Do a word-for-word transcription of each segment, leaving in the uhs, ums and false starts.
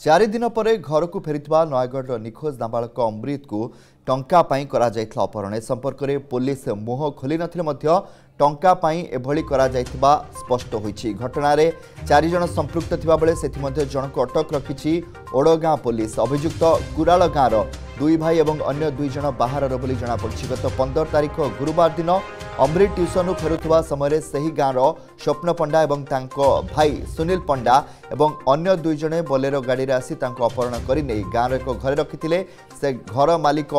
चार दिन पर घर को फेरीवा नयगढ़ निखोज नाबालक अमृत को टंका पाई करा जायथला अपहरण संपर्क में पुलिस मुह खोली नथिले टंका पाई एभली करा जायथबा स्पष्ट होईछि। घटनार चार जण संपृक्त थिबा बेले सेथि मध्ये जनक अटक रखिछि ओडगां पुलिस। अभियुक्त कुराल गाँवर दुई भाई और अन्य दुई जण बाहरर बोली जणापड़ी। गत पंदर तारीख गुरुवार दिन अमृत ट्यूशन फेरुवा समय से ही गाँव स्वप्न पंडा और भाई सुनील पंडा और अन्य दुई जणे बोलेरो गाड़ी आसी अपहरण कर गाँव एक घर रखिते। से घर मालिक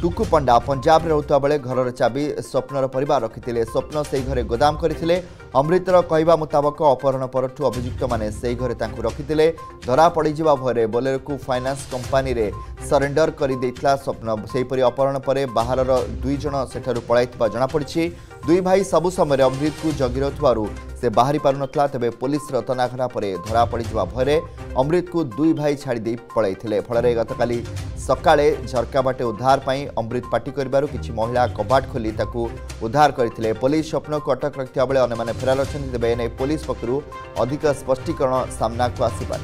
टुकु पंडा पंजाब में रोता बेले घर चाबी स्वप्नर परिवार रखिते। स्वप्न से घरे गोदाम करते। अमृतर कहवा मुताबक अपहरण पर अभियुक्त मैंने से घरे रखिते। धरा पड़जा भय बोलेरो को फाइनान्स कंपानी रे सरेंडर कर स्वप्न। से अपहरण पर बाहर दुईज से पलता जमापड़ी। दुई भाई सबु समय अमृत को जगि रखुवर से बाहरी पार ना। तेज पुलिस तनाघना पर धरा पड़जा भय अमृत को दुई भाई छाड़ी पलैते। फल गतल सकाले झरकाबाटे उद्धार पर अमृत पार्टी कर किसी महिला कबाट खोली उद्धार करते। पुलिस स्वप्न को अटक रखा बेले अन्य फेरार अच्छा। तेज एने पुलिस पक्ष अधिक स्पष्टीकरण सामना को आसपार।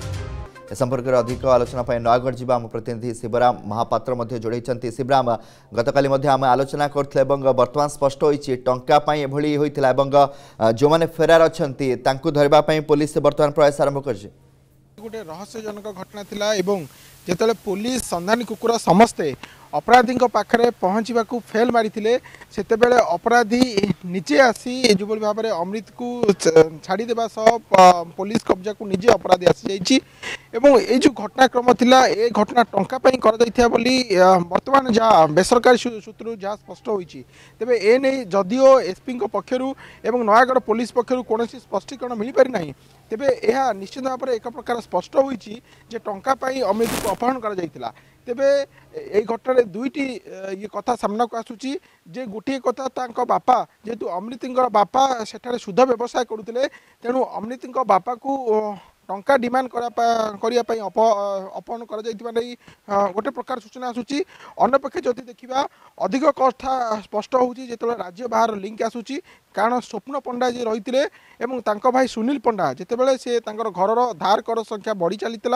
ए संपर्क में अधिक आलोचना नयगढ़ जी आम प्रतिनिधि शिवराम महापात्र जोड़े। शिवराम गतकाली आम आलोचना करते बर्तमान स्पष्ट होती टंका पाई एभली होता है। जो मैंने फेरार अच्छा धरवाई पुलिस बर्तमान प्रयास आरंभ कर गोटे रहस्यजनक घटना थिला। जितेबाला पुलिस संधानी कुकुर समस्ते अपराधी पाखे पहुँचवा फेल मारी से अपराधी निजे आसी जो भाव में अमृत को छाड़देवा सह पुलिस कब्जा को निजे अपराधी आसी जाइए। जो घटनाक्रम थिला ए घटना टंका पाई कर बर्तमान जहाँ बेसरकारी सूत्र जहाँ स्पष्ट होती। तेज एने जदिओ एसपी पक्षर एवं नयगढ़ पुलिस पक्षर कौन स्पष्टीकरण मिल पारि ना। तेबे यह निश्चित भाव में एक प्रकार स्पष्ट होईछि जे टंका पाई अमृत को अपहरण करा जायतिला। तेबे ए घटना दुईटी ये कथा सामना को आसुछि जे गोटे कथा तांको बापा जेतु अमृत बापा सेठारे सुध व्यवसाय करुतिले तेणु अमृत बापा को टंका डिमांड करने अपहरण कर गोटे प्रकार सूचना आसूची। अन्यपक्षे जदि देखा अधिक कथा स्पष्ट होते राज्य बाहर लिंक आसूची। कारण स्वप्न पंडा जी रही थे एवं तांको भाई सुनील पंडा जितेबाला से घर धार कर संख्या बढ़ी चली एक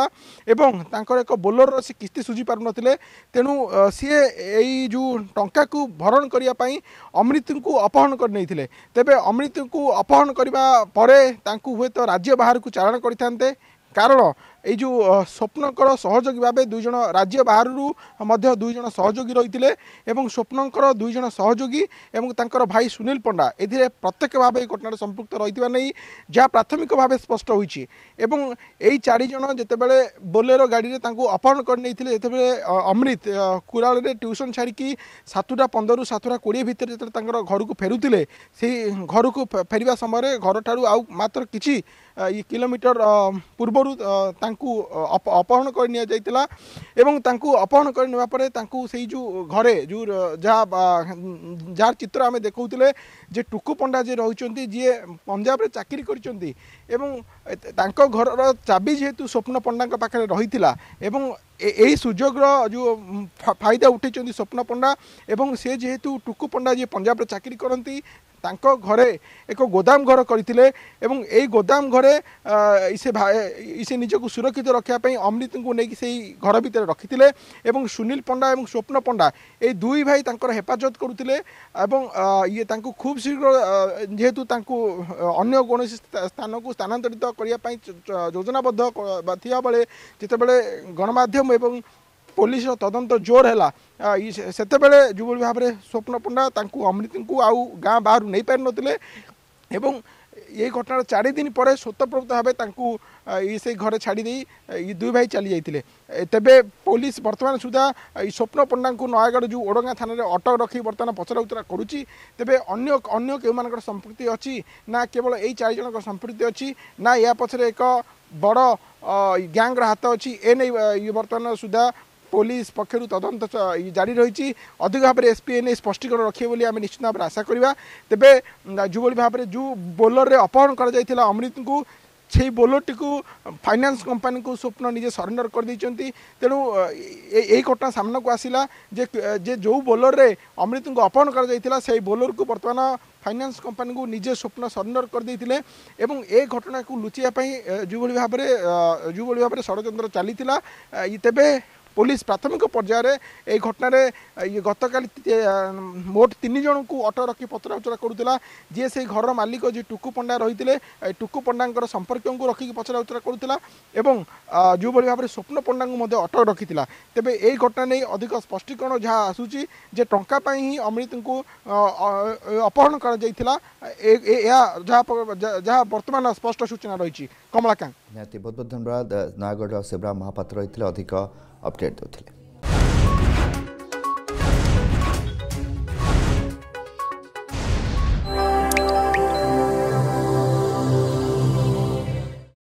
बोलर से किस्ती सुझी पार नथिले तेणु सी यही जो टंका को भरण करने अमृत को अपहरण कर नहीं थे। तेबे अमृत को अपहरण करने हुए तो राज्य बाहर को चालाण कर कारण ये जो स्वप्नकर सहयोगी भाव दुईज राज्य बाहर दुईज सहयोगी रही थे एवं स्वप्नकर दुईज सहयोगी एवं तांकर भाई सुनील पंडा एधिरे प्रत्यक्ष भाव घटना संपृक्त रही नहीं जहाँ प्राथमिक भाव स्पष्ट होती। चारिजण जितेबाला बोलेरो गाड़ी अपहरण करते अमृत कुराल ट्यूशन छाड़ी सातटा पंद्रह सातटा कोड़े भितर जो घर को फेरुले से घर को फेरवा समय घर ठार आउ मात्र किसी किलोमीटर पूर्वर अपहरण करा अपहरण करने जो घरे जो जार चित्र आम देखते जे टुकु पंडा जी रही जी पंजाब में चाकरी कर चाबी जेहेतु स्वप्न पंडा पाखे रही यही सुजोगर जो फायदा उठाई स्वप्न पंडा एवं से जेहेतु टुकु पंडा जी पंजाब में चाकरी करती तांको घरे एक गोदाम घर करथिले एवं ए गोदाम घरे इसे निजक सुरक्षित रखापी अमृत को लेकिन से घर भितर रखिते एवं सुनील पंडा एवं स्वप्न पंडा ए दुई भाई हेफाजत करुले ये खूब शीघ्र जेहेतु अन्य कौन स्थान को स्थानांतरित करने योजनाबद्ध या बेले जितेबाला गणमाध्यम एवं पुलिस तदंत जोर है से जो भाव में स्वप्न पंडा अमृत को आउ गाँ बाहर नहीं पार नथिले एवं ये घटना चार दिन पर स्वतःप्रवृत्त भावे से घर छाड़ी ये दुई भाई चली जाते। तेबे पुलिस बर्तमान सुधा स्वप्न पंडा को नयगढ़ जो ओडगां थाना रे अटक रखी बर्तमान पचरा उतरा करुच्ची। तेबे अन्य अन्य केउमानकर संपृक्ति अच्छी ना केवल यही चार जन संपृक्ति अच्छी ना या पछरे एक बड़ गैंगर हाथ अच्छी एने बर्तमान सुधा पुलिस पक्षर तदंत जारी रही। अधिक भाव में एसपी एने स्पष्टीकरण रखे बोली आम निश्चित भाव में आशा करवा। तेबे जो भाव में जो बोलर रे अपहरण कर अमृत को से बोलोटी को फाइनान्स कंपानी को स्वप्न निजे सरेंडर कर देइछंती। तेणु यही घटना सामना को आसला जे, जे जो बोलर रे अमृत को अपहरण कर जाइतिला सेही बोलर को वर्तमान फाइनान्स कंपानी को निजे स्वप्न सरेंडर कर देइतिले एवं ए घटना को लुचिया पई जो भली भाबरे जो भली भाबरे षडयंत्र चलीतिला। तेबे पुलिस प्राथमिक पर्यायर यह घटन ये गत काली मोट तीन जन को अटक रखी पचराउचरा करूला जी से घर मालिक जी टुकु पंडा रही टुकु पंडा संपर्क को रखिक पचराउचरा करूला एवं जो भाव में स्वप्न पंडा को अटक रखी। तेबे यही घटना नहीं अधिक स्पष्टीकरण जहाँ आसूची जे टाँपाई ही अमृत को अपहरण करा वर्तमान स्पष्ट सूचना रही। कमलाकांत बहुत बहुत धन्यवाद। नयागढ़ शिवराम महापात्र रही अधिक अपडेट देते।